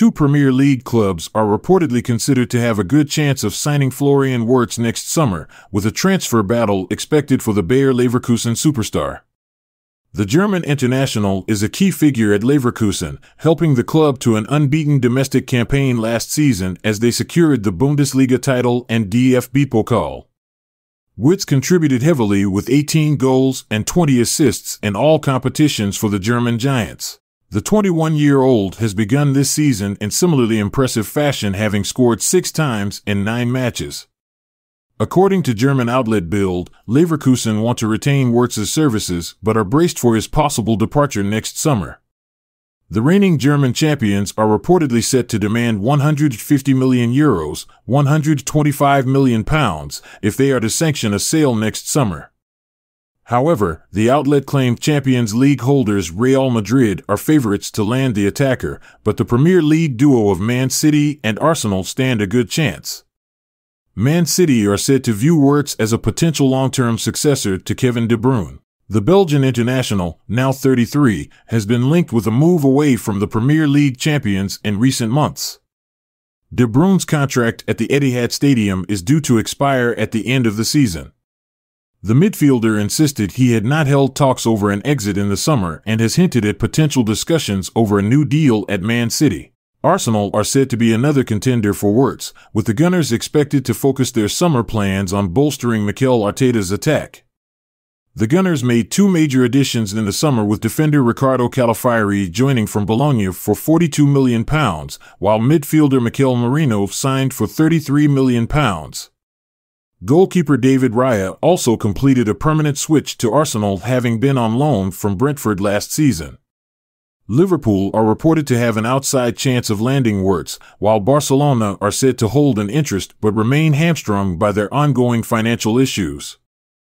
Two Premier League clubs are reportedly considered to have a good chance of signing Florian Wirtz next summer, with a transfer battle expected for the Bayer Leverkusen superstar. The German international is a key figure at Leverkusen, helping the club to an unbeaten domestic campaign last season as they secured the Bundesliga title and DFB-Pokal. Wirtz contributed heavily with 18 goals and 20 assists in all competitions for the German giants. The 21-year-old has begun this season in similarly impressive fashion, having scored 6 times in 9 matches. According to German outlet Bild, Leverkusen want to retain Wirtz's services but are braced for his possible departure next summer. The reigning German champions are reportedly set to demand €150 million, £125 million, if they are to sanction a sale next summer. However, the outlet claimed Champions League holders Real Madrid are favorites to land the attacker, but the Premier League duo of Man City and Arsenal stand a good chance. Man City are said to view Wirtz as a potential long-term successor to Kevin De Bruyne. The Belgian international, now 33, has been linked with a move away from the Premier League champions in recent months. De Bruyne's contract at the Etihad Stadium is due to expire at the end of the season. The midfielder insisted he had not held talks over an exit in the summer and has hinted at potential discussions over a new deal at Man City. Arsenal are said to be another contender for Wirtz, with the Gunners expected to focus their summer plans on bolstering Mikel Arteta's attack. The Gunners made 2 major additions in the summer, with defender Riccardo Calafiori joining from Bologna for £42 million, while midfielder Mikel Merino signed for £33 million. Goalkeeper David Raya also completed a permanent switch to Arsenal, having been on loan from Brentford last season. Liverpool are reported to have an outside chance of landing Wirtz, while Barcelona are said to hold an interest but remain hamstrung by their ongoing financial issues.